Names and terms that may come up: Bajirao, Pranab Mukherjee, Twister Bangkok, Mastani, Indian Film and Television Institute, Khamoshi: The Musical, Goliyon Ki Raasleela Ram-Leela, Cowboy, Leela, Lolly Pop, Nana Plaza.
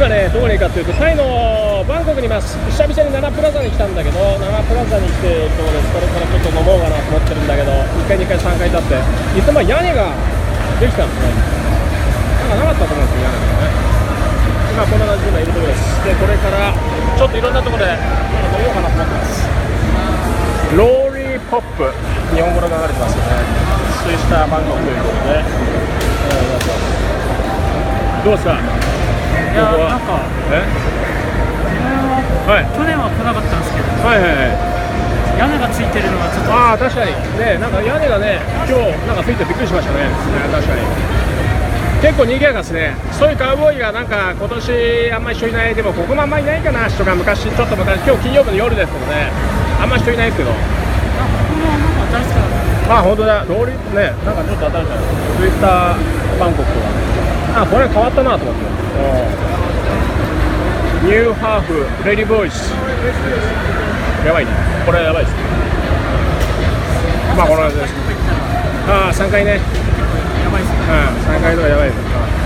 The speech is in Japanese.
今ね、どこにいるかというと、タイのバンコクにいます。久々にナナプラザに来たんだけど、ナナプラザに来ているところです。これからちょっと飲もうかなと思ってるんだけど、1階、2階、3階だって、いつも屋根ができたんですね。なんかなかったと思うんですよ、屋根がね。今、こんな感じで今いるところです。で、これからちょっといろんなところで飲もうかなと思ってます。ローリーポップ、日本語が流れてますよね。水下バンコクということで、どうですか？いや、なんか去年は来なかったんですけど、屋根がついてるのはちょっと、ああ確かにね、なんか屋根がね、今日なんかついてびっくりしましたね。確かに結構賑やかですね。そういうカウボーイがなんか今年あんまり人いない。でもここもあんまりいないかな、人が昔、ちょっと昔、今日金曜日の夜ですけどね、あんまり人いないですけど、ここもなんか新しくなった。あ、本当だ、ローリーね、なんかちょっと新しいツイスターバンコクとか、あ、これ変わったなと思って、ニューハーフ、レディーボイス、やばいね、これやばいです、まあこの感じです、ああ、3階ね、やばいです、3階とかやばいです。